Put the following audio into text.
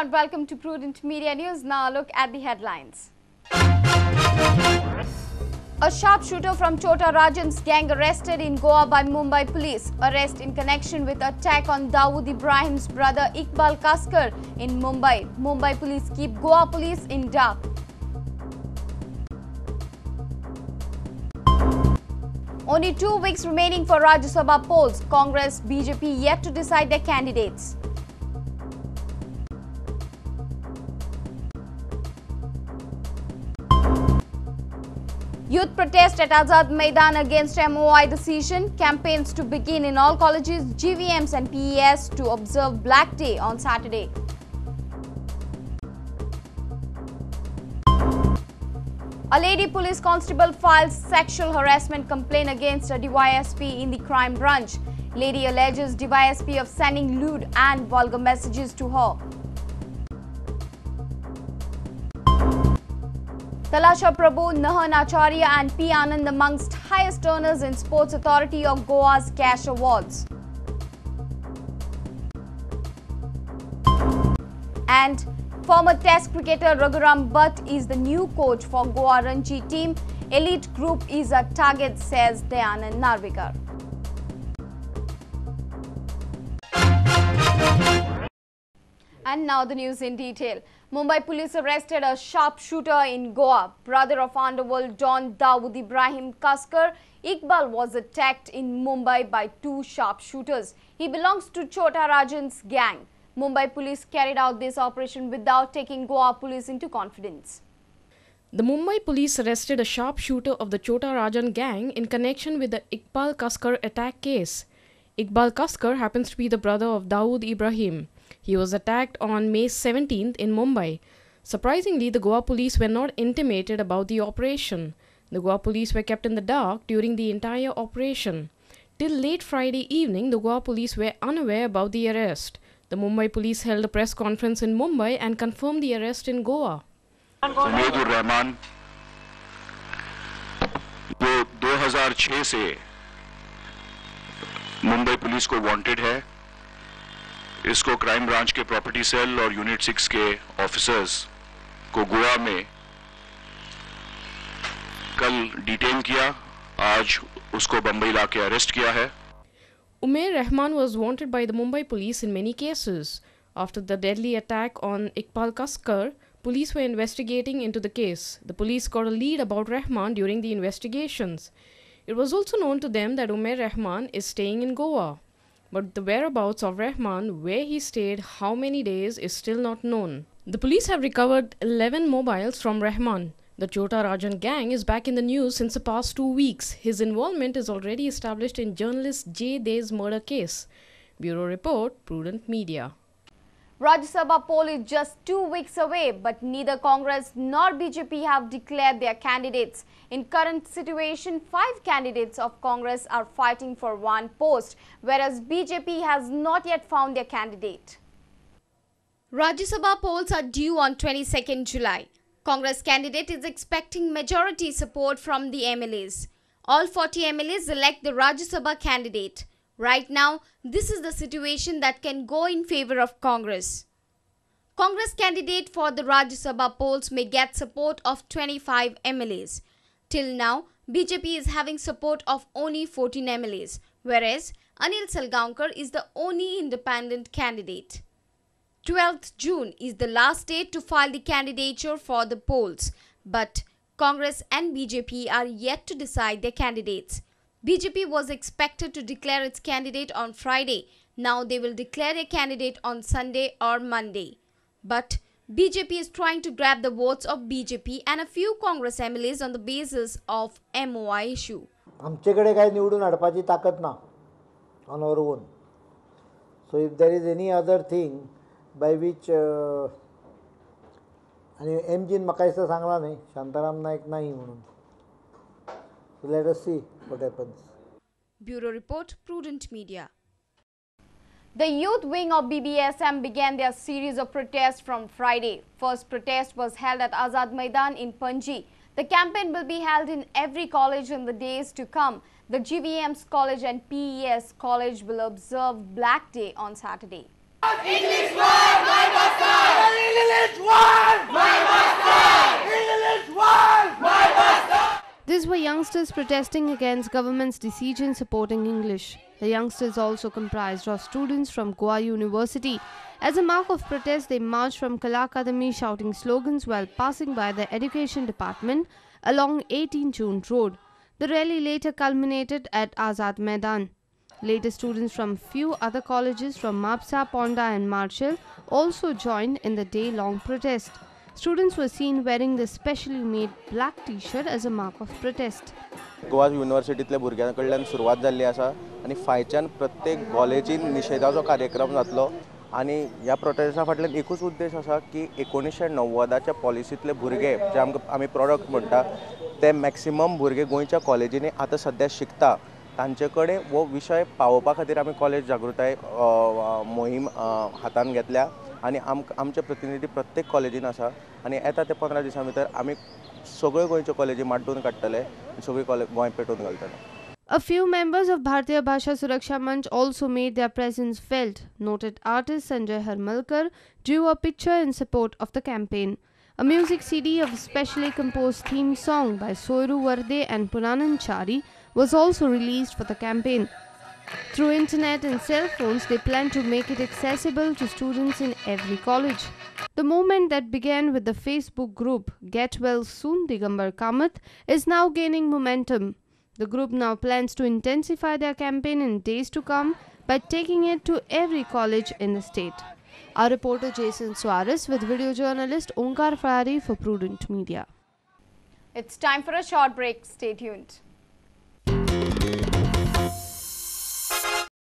and welcome to Prudent Media News. Now a look at the headlines. A sharpshooter from Chota Rajan's gang arrested in Goa by Mumbai police. Arrest in connection with attack on Dawood Ibrahim's brother Iqbal Kaskar in Mumbai. Mumbai police keep Goa police in dark. Only 2 weeks remaining for Rajya Sabha polls. Congress, BJP yet to decide their candidates. Youth protest at Azad Maidan against MOI decision. Campaigns to begin in all colleges, GVMs and PES to observe Black Day on Saturday. A lady police constable files sexual harassment complaint against a DYSP in the crime branch. Lady alleges DYSP of sending lewd and vulgar messages to her. Talasha Prabhu, Nahan Acharya and P. Anand amongst highest earners in Sports Authority of Goa's cash awards. And former Test cricketer Raghuram Bhatt is the new coach for Goa Ranji team. Elite group is a target, says Dayanand Narvikar. And now the news in detail. Mumbai police arrested a sharpshooter in Goa. Brother of underworld don Dawood Ibrahim Kaskar, Iqbal was attacked in Mumbai by two sharpshooters. He belongs to Chota Rajan's gang. Mumbai police carried out this operation without taking Goa police into confidence. The Mumbai police arrested a sharpshooter of the Chota Rajan gang in connection with the Iqbal Kaskar attack case. Iqbal Kaskar happens to be the brother of Dawood Ibrahim. He was attacked on May 17th in Mumbai. Surprisingly, the Goa police were not intimated about the operation. The Goa police were kept in the dark during the entire operation. Till late Friday evening, the Goa police were unaware about the arrest. The Mumbai police held a press conference in Mumbai and confirmed the arrest in Goa. Umer Rahman, जो 2006 से Mumbai police को wanted है, इसको crime branch के property cell और unit 6 के officers को गोवा में कल डिटेन किया, आज उसको बंबई लाके अरेस्ट किया है. Umer Rahman was wanted by the Mumbai police in many cases. After the deadly attack on Iqbal Kaskar, police were investigating into the case. The police got a lead about Rahman during the investigations. It was also known to them that Umer Rahman is staying in Goa. But the whereabouts of Rahman, where he stayed, how many days, is still not known. The police have recovered 11 mobiles from Rahman. The Chota Rajan gang is back in the news since the past 2 weeks. His involvement is already established in journalist J. Day's murder case. Bureau Report, Prudent Media. Rajya Sabha poll is just 2 weeks away, but neither Congress nor BJP have declared their candidates. In current situation, 5 candidates of Congress are fighting for one post, whereas BJP has not yet found their candidate. Rajya Sabha polls are due on 22nd July. Congress candidate is expecting majority support from the MLAs. All 40 MLAs elect the Rajya Sabha candidate. Right now, this is the situation that can go in favor of Congress. Congress candidate for the Rajya Sabha polls may get support of 25 MLAs. Till now, BJP is having support of only 14 MLAs, whereas Anil Salgaonkar is the only independent candidate. 12th June is the last date to file the candidature for the polls, but Congress and BJP are yet to decide their candidates. BJP was expected to declare its candidate on Friday. Now they will declare a candidate on Sunday or Monday. But BJP is trying to grab the votes of BJP and a few Congress MLAs on the basis of MOI issue. On our own. So if there is any other thing by which MG Makaisa Sangla nahi, Shantaram Naik nahi manun. So let us see what happens. Bureau Report, Prudent Media. The youth wing of BBSM began their series of protests from Friday. First protest was held at Azad Maidan in Panji. The campaign will be held in every college in the days to come. The GVM's college and PES college will observe Black Day on Saturday. English word, my master! These were youngsters protesting against government's decision supporting English. The youngsters also comprised of students from Goa University. As a mark of protest, they marched from Kala Academy shouting slogans while passing by the education department along 18 June Road. The rally later culminated at Azad Maidan. Later, students from few other colleges from Mapsa, Ponda and Marshall also joined in the day-long protest. Students were seen wearing the specially made black T-shirt as a mark of protest. Goa University tle burgyanakadlan suruvat jalli asa ani faichan pratyek collegein nishedhacho karyakram jatlo ani ya protesta fatlan ekuch uddesh asa ki 1990 cha policy tle burge je ami product monta te maximum burge goicha collegein ata sadya shikta तांचे कडेन वो विषय पावोवपा खातीर आमी college जागृताय मोहीम हातान घेतल्या आनी आमचे प्रतिनिधी प्रत्येक कॉलेजीन आसा आनी येता ते 15 दिसां भितर आमी सगळ्यो गोंयच्यो कॉलेजी माड्डून काडटले सगळी कॉलेज गोंय पेटोवन घालतले. A few members of Bharatiya Bhasha Suraksha Manch also made their presence felt. Noted artist Sanjay Harmalkar drew a picture in support of the campaign. A music CD of a specially composed theme song by Soiru Warde and Purnanan Chari was also released for the campaign. Through internet and cell phones, they plan to make it accessible to students in every college. The movement that began with the Facebook group Get Well Soon Digambar Kamath is now gaining momentum. The group now plans to intensify their campaign in days to come by taking it to every college in the state. Our reporter Jason Suarez with video journalist Onkar Fari for Prudent Media. It's time for a short break. Stay tuned.